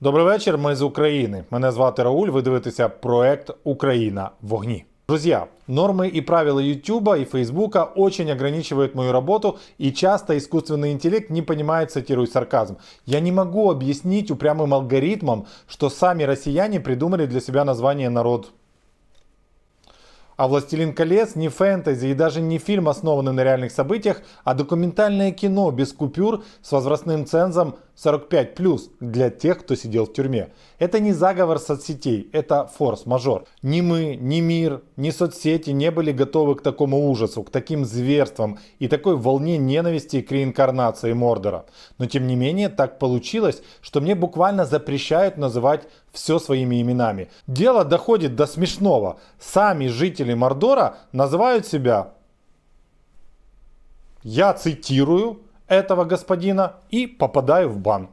Добрий вечір, ми з України. Мене звати Рауль, ви дивитеся проект «Украина в огне». Друзья, нормы и правила YouTube и Facebook очень ограничивают мою работу, и часто искусственный интеллект не понимает сатиру и сарказм. Я не могу объяснить упрямым алгоритмам, что сами россияне придумали для себя название «Народ». А «Властелин колец» не фэнтези и даже не фильм, основанный на реальных событиях, а документальное кино без купюр с возрастным цензом 45+, для тех, кто сидел в тюрьме. Это не заговор соцсетей, это форс-мажор. Ни мы, ни мир, ни соцсети не были готовы к такому ужасу, к таким зверствам и такой волне ненависти к реинкарнации Мордора. Но тем не менее так получилось, что мне буквально запрещают называть все своими именами. Дело доходит до смешного. Сами жители Мордора называют себя, я цитирую этого господина, и попадаю в бан.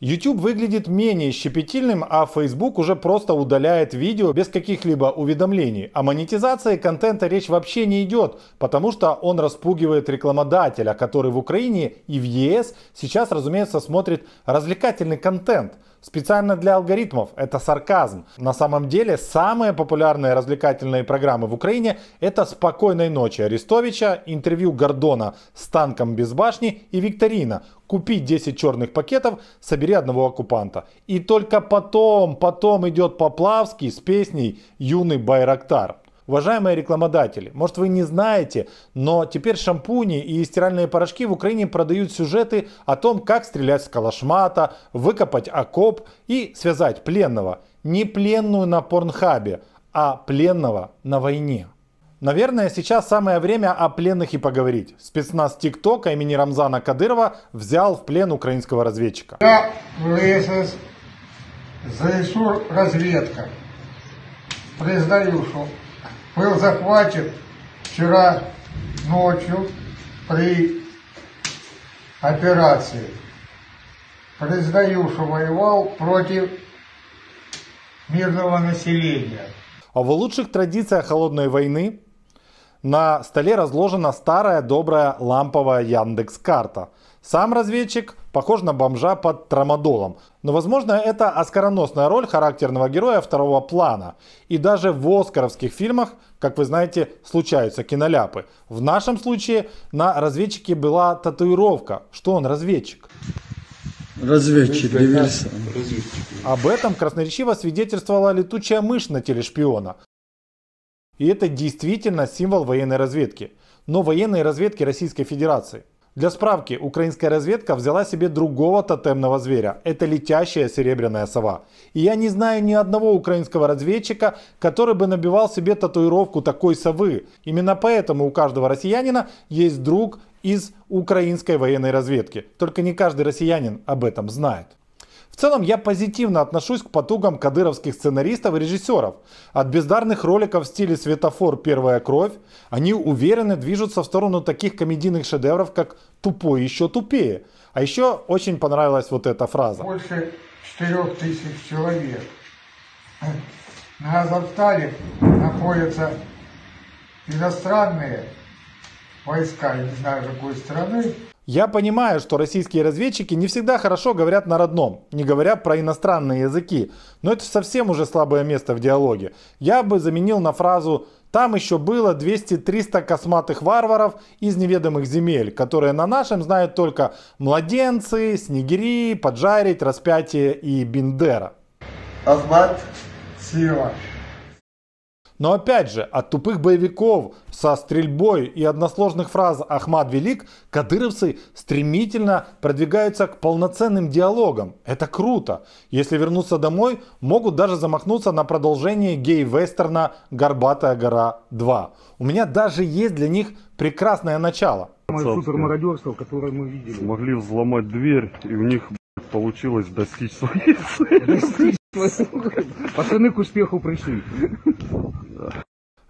YouTube выглядит менее щепетильным, а Facebook уже просто удаляет видео без каких-либо уведомлений. О монетизации контента речь вообще не идет, потому что он распугивает рекламодателя, который в Украине и в ЕС сейчас, разумеется, смотрит развлекательный контент. Специально для алгоритмов. Это сарказм. На самом деле, самые популярные развлекательные программы в Украине это «Спокойной ночи» Арестовича, интервью Гордона с танком без башни и викторина. Купи 10 черных пакетов, собери одного оккупанта. И только потом идет Поплавский с песней «Юный Байрактар». Уважаемые рекламодатели, может вы не знаете, но теперь шампуни и стиральные порошки в Украине продают сюжеты о том, как стрелять с калашмата, выкопать окоп и связать пленного. Не пленную на порнхабе, а пленного на войне. Наверное, сейчас самое время о пленных и поговорить. Спецназ ТикТока имени Рамзана Кадырова взял в плен украинского разведчика. Я ЛСС, ЗСУ разведка. Признаю, что был захвачен вчера ночью при операции. Признаю, что воевал против мирного населения. А в лучших традициях холодной войны на столе разложена старая добрая ламповая Яндекс.Карта. Сам разведчик похож на бомжа под трамадолом. Но, возможно, это оскароносная роль характерного героя второго плана. И даже в оскаровских фильмах, как вы знаете, случаются киноляпы. В нашем случае на разведчике была татуировка, что он разведчик. Разведчик, диверсант. Об этом красноречиво свидетельствовала летучая мышь на телешпиона. И это действительно символ военной разведки. Но военной разведки Российской Федерации. Для справки, украинская разведка взяла себе другого тотемного зверя. Это летящая серебряная сова. И я не знаю ни одного украинского разведчика, который бы набивал себе татуировку такой совы. Именно поэтому у каждого россиянина есть друг из украинской военной разведки. Только не каждый россиянин об этом знает. В целом я позитивно отношусь к потугам кадыровских сценаристов и режиссеров. От бездарных роликов в стиле «Светофор. Первая кровь» они уверенно движутся в сторону таких комедийных шедевров, как «Тупой еще тупее». А еще очень понравилась вот эта фраза. Больше 4000 человек на Азовстале находятся иностранные войска, я не знаю какой страны. Я понимаю, что российские разведчики не всегда хорошо говорят на родном, не говоря про иностранные языки. Но это совсем уже слабое место в диалоге. Я бы заменил на фразу «Там еще было 200-300 косматых варваров из неведомых земель, которые на нашем знают только младенцы, снегири, поджарить, распятие и Биндера». Ахмат Сива. Но опять же, от тупых боевиков со стрельбой и односложных фраз «Ахмат велик» кадыровцы стремительно продвигаются к полноценным диалогам. Это круто. Если вернуться домой, могут даже замахнуться на продолжение гей-вестерна «Горбатая гора 2». У меня даже есть для них прекрасное начало. Супермародерство, которое мы видели. Смогли взломать дверь, и у них получилось достичь своей цели. Пацаны к успеху пришли.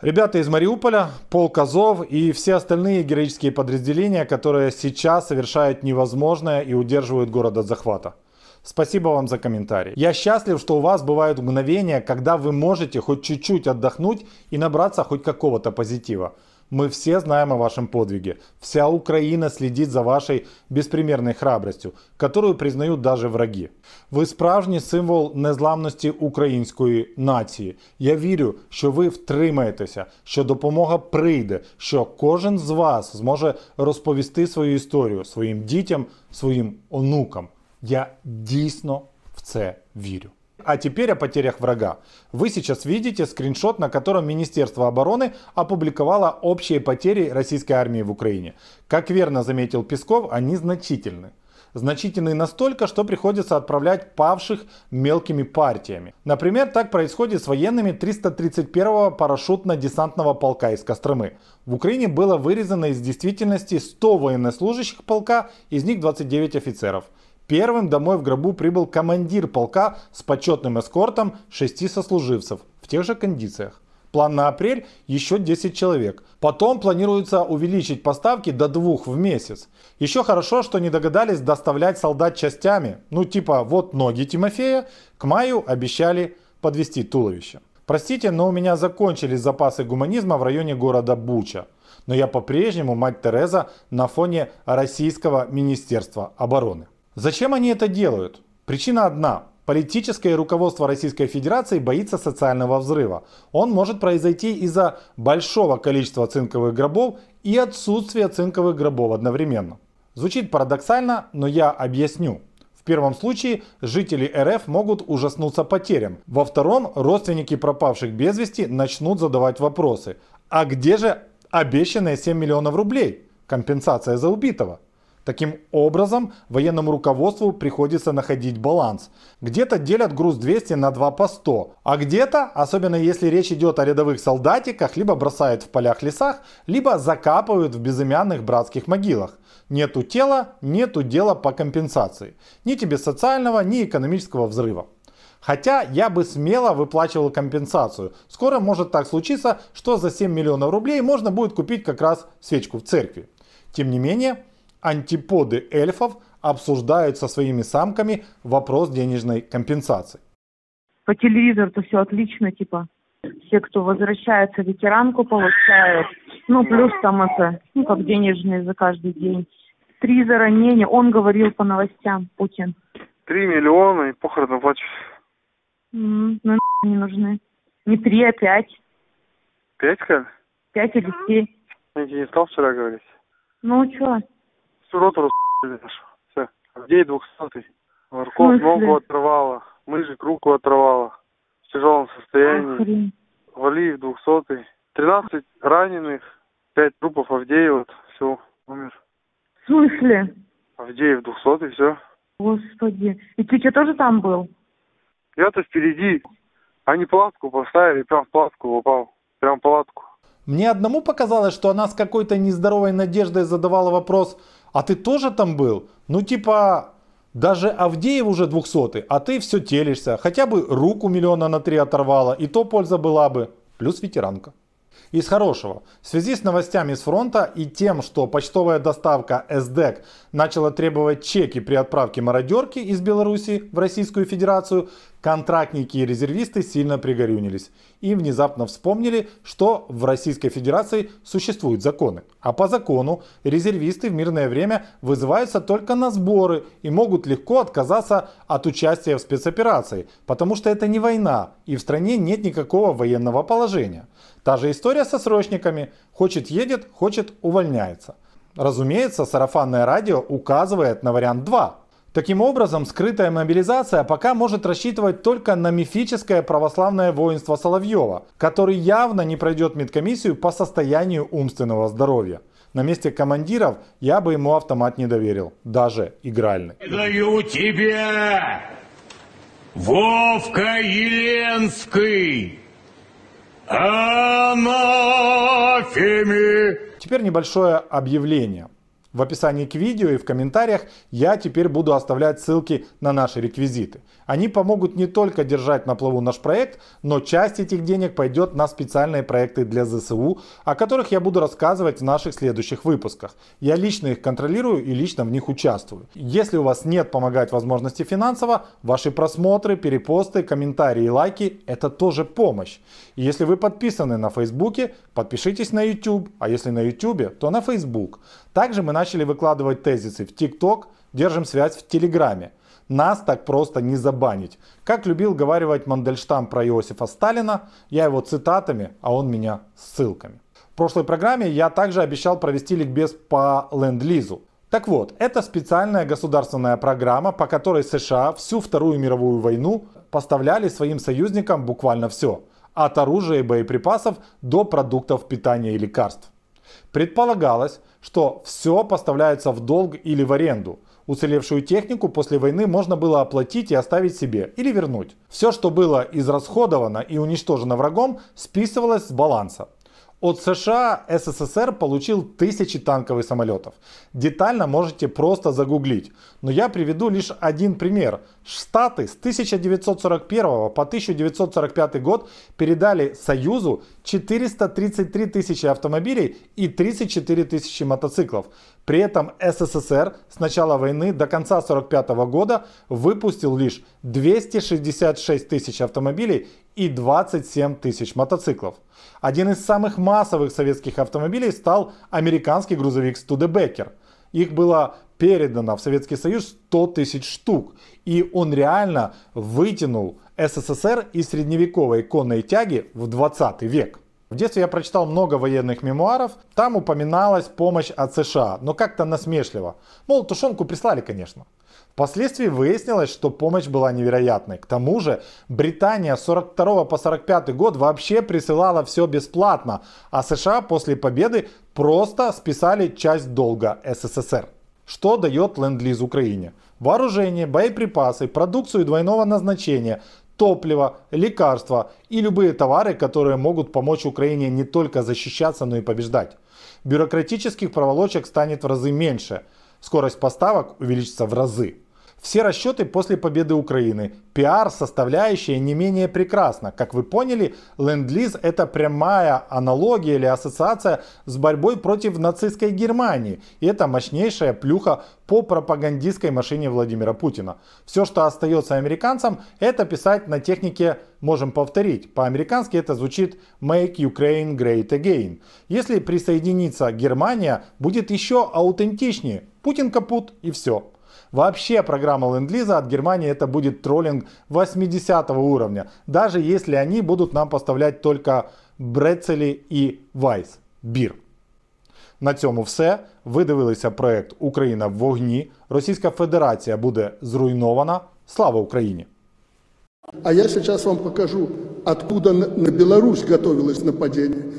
Ребята из Мариуполя, полк Азов и все остальные героические подразделения, которые сейчас совершают невозможное и удерживают город от захвата. Спасибо вам за комментарий. Я счастлив, что у вас бывают мгновения, когда вы можете хоть чуть-чуть отдохнуть и набраться хоть какого-то позитива. Мы все знаем о вашем подвиге. Вся Украина следит за вашей безпримерной храбростью, которую признают даже враги. Ви справжній символ незламності української нації. Я вірю, що ви втримаєтеся, що допомога прийде, що кожен з вас зможе розповісти свою історію своїм дітям, своїм онукам. Я дійсно в це вірю. А теперь о потерях врага. Вы сейчас видите скриншот, на котором Министерство обороны опубликовало общие потери российской армии в Украине. Как верно заметил Песков, они значительны. Значительны настолько, что приходится отправлять павших мелкими партиями. Например, так происходит с военными 331-го парашютно-десантного полка из Костромы. В Украине было вырезано из действительности 100 военнослужащих полка, из них 29 офицеров. Первым домой в гробу прибыл командир полка с почетным эскортом 6 сослуживцев в тех же кондициях. План на апрель – еще 10 человек. Потом планируется увеличить поставки до 2 в месяц. Еще хорошо, что не догадались доставлять солдат частями. Ну типа вот ноги Тимофея, к маю обещали подвести туловище. Простите, но у меня закончились запасы гуманизма в районе города Буча. Но я по-прежнему мать Тереза на фоне российского Министерства обороны. Зачем они это делают? Причина одна. Политическое руководство Российской Федерации боится социального взрыва. Он может произойти из-за большого количества цинковых гробов и отсутствия цинковых гробов одновременно. Звучит парадоксально, но я объясню. В первом случае жители РФ могут ужаснуться потерям. Во втором родственники пропавших без вести начнут задавать вопросы. А где же обещанные 7 миллионов рублей? Компенсация за убитого. Таким образом, военному руководству приходится находить баланс. Где-то делят груз 200 на 2 по 100, а где-то, особенно если речь идет о рядовых солдатиках, либо бросают в полях-лесах, либо закапывают в безымянных братских могилах. Нету тела, нету дела по компенсации. Ни тебе социального, ни экономического взрыва. Хотя я бы смело выплачивал компенсацию. Скоро может так случиться, что за 7 миллионов рублей можно будет купить как раз свечку в церкви. Тем не менее, антиподы эльфов обсуждают со своими самками вопрос денежной компенсации. По телевизору-то все отлично, типа, все, кто возвращается, ветеранку получают, ну, плюс там это, ну, как денежные за каждый день. 3 за ранения, он говорил по новостям, Путин. 3 миллиона и похороны плачут. Ну, не нужны. Не 3, а 5. 5, как? 5 или 7. Я тебе не стал вчера говорить. Ну, что? Ротор, все. Авдей 200-й. Варков ногу оторвало, мыжик руку оторвало. В тяжелом состоянии. Валиев 200-й. 13 раненых, 5 трупов Авдеев, вот, все, умер. В смысле? Авдеев 200-й, все. Господи. И ты что, тоже там был? Я-то впереди. Они палатку поставили, прям в палатку упал. Прям в палатку. Мне одному показалось, что она с какой-то нездоровой надеждой задавала вопрос: а ты тоже там был? Ну типа, даже Авдеев уже 200-й, а ты все телишься. Хотя бы руку 1,3 миллиона оторвала, и то польза была бы. Плюс ветеранка. Из хорошего. В связи с новостями с фронта и тем, что почтовая доставка СДЭК начала требовать чеки при отправке мародерки из Беларуси в Российскую Федерацию, контрактники и резервисты сильно пригорюнились и внезапно вспомнили, что в Российской Федерации существуют законы. А по закону резервисты в мирное время вызываются только на сборы и могут легко отказаться от участия в спецоперации, потому что это не война и в стране нет никакого военного положения. Та же история со срочниками. Хочет едет, хочет увольняется. Разумеется, сарафанное радио указывает на вариант 2. Таким образом, скрытая мобилизация пока может рассчитывать только на мифическое православное воинство Соловьева, который явно не пройдет медкомиссию по состоянию умственного здоровья. На месте командиров я бы ему автомат не доверил, даже игральный. Даю тебе, Вовка Еленский, анафеме. Теперь небольшое объявление. в описании к видео и в комментариях я теперь буду оставлять ссылки на наши реквизиты. Они помогут не только держать на плаву наш проект, но часть этих денег пойдет на специальные проекты для ЗСУ, о которых я буду рассказывать в наших следующих выпусках. Я лично их контролирую и лично в них участвую. Если у вас нет помогать возможности финансово, ваши просмотры, перепосты, комментарии и лайки – это тоже помощь. И если вы подписаны на Фейсбуке, подпишитесь на YouTube, а если на Ютубе, то на Facebook. Также мы начали выкладывать тезисы в ТикТок, держим связь в Телеграме. Нас так просто не забанить. Как любил говаривать Мандельштам про Иосифа Сталина, я его цитатами, а он меня ссылками. В прошлой программе я также обещал провести ликбез по ленд-лизу. Так вот, это специальная государственная программа, по которой США всю Вторую мировую войну поставляли своим союзникам буквально все. От оружия и боеприпасов до продуктов питания и лекарств. Предполагалось, что все поставляется в долг или в аренду. Уцелевшую технику после войны можно было оплатить и оставить себе, или вернуть. Все, что было израсходовано и уничтожено врагом, списывалось с баланса. От США СССР получил тысячи танков и самолетов. Детально можете просто загуглить. Но я приведу лишь один пример. Штаты с 1941 по 1945 год передали Союзу 433 тысячи автомобилей и 34 тысячи мотоциклов. При этом СССР с начала войны до конца 1945 года выпустил лишь 266 тысяч автомобилей и 27 тысяч мотоциклов. Один из самых массовых советских автомобилей стал американский грузовик Studebaker. Их было передано в Советский Союз 100 тысяч штук. И он реально вытянул СССР из средневековой конной тяги в 20 век. В детстве я прочитал много военных мемуаров, там упоминалась помощь от США, но как-то насмешливо. Мол, тушенку прислали, конечно. Впоследствии выяснилось, что помощь была невероятной. К тому же Британия с 1942 по 1945 год вообще присылала все бесплатно, а США после победы просто списали часть долга СССР. Что дает ленд-лиз Украине? Вооружение, боеприпасы, продукцию двойного назначения, топливо, лекарства и любые товары, которые могут помочь Украине не только защищаться, но и побеждать. Бюрократических проволочек станет в разы меньше. Скорость поставок увеличится в разы. Все расчеты после победы Украины. PR-составляющая не менее прекрасна. Как вы поняли, ленд-лиз – это прямая аналогия или ассоциация с борьбой против нацистской Германии. И это мощнейшая плюха по пропагандистской машине Владимира Путина. Все, что остается американцам, это писать на технике «можем повторить». По-американски это звучит «Make Ukraine Great Again». Если присоединится Германия, будет еще аутентичнее. Путин капут и все. Вообще программа ленд-лиза от Германии это будет троллинг 80 уровня, даже если они будут нам поставлять только брецели и вайс, бір. На цьому все. Ви дивилися проект «Україна в огні». Російська Федерація буде зруйнована. Слава Україні! А я сейчас вам покажу, откуда на Беларусь готовилось нападение.